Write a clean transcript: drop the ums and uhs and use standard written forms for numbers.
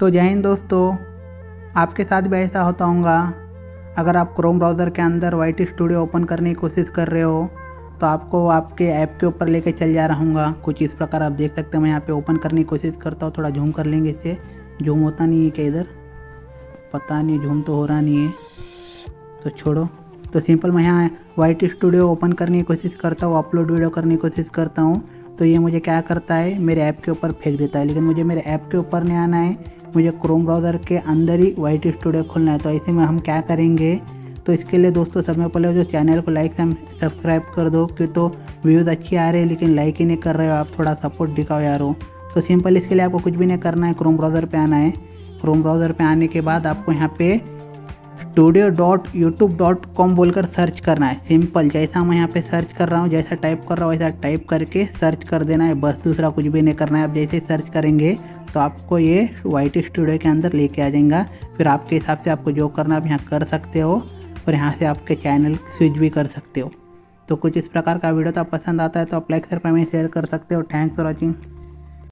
तो जय हिंद दोस्तों, आपके साथ भी ऐसा होता होगा। अगर आप क्रोम ब्राउज़र के अंदर वाईटी स्टूडियो ओपन करने की कोशिश कर रहे हो तो आपको आपके ऐप के ऊपर लेके चल जा रहूँगा। कुछ इस प्रकार आप देख सकते हैं। मैं यहाँ पे ओपन करने की कोशिश करता हूँ, थोड़ा झूम कर लेंगे। इसे झूम होता नहीं है क्या? इधर पता नहीं, झूम तो हो रहा नहीं है, तो छोड़ो। तो सिंपल मैं यहाँ वाईटी स्टूडियो ओपन करने की कोशिश करता हूँ, अपलोड वीडियो करने की कोशिश करता हूँ, तो ये मुझे क्या करता है, मेरे ऐप के ऊपर फेंक देता है। लेकिन मुझे मेरे ऐप के ऊपर नहीं आना है, मुझे क्रोम ब्राउज़र के अंदर ही वाईटी स्टूडियो खोलना है। तो ऐसे में हम क्या करेंगे, तो इसके लिए दोस्तों सबसे पहले जो चैनल को लाइक सब्सक्राइब कर दो, क्यों तो व्यूज़ अच्छी आ रही है लेकिन लाइक ही नहीं कर रहे हो आप। थोड़ा सपोर्ट दिखाओ यारो। तो सिंपल इसके लिए आपको कुछ भी नहीं करना है, क्रोम ब्राउज़र पे आना है। क्रोम ब्राउज़र पे आने के बाद आपको यहाँ पे studio.youtube.com बोलकर सर्च करना है। सिंपल जैसा मैं यहाँ पे सर्च कर रहा हूँ, जैसा टाइप कर रहा हूँ वैसा टाइप करके सर्च कर देना है, बस। दूसरा कुछ भी नहीं करना है। आप जैसे सर्च करेंगे तो आपको ये वाईटी स्टूडियो के अंदर लेके आ जाएगा। फिर आपके हिसाब से आपको जो करना आप यहाँ कर सकते हो, और यहाँ से आपके चैनल स्विच भी कर सकते हो। तो कुछ इस प्रकार का वीडियो तो पसंद आता है तो आप लाइक, शेयर, कमेंट कर सकते हो। Thanks for watching.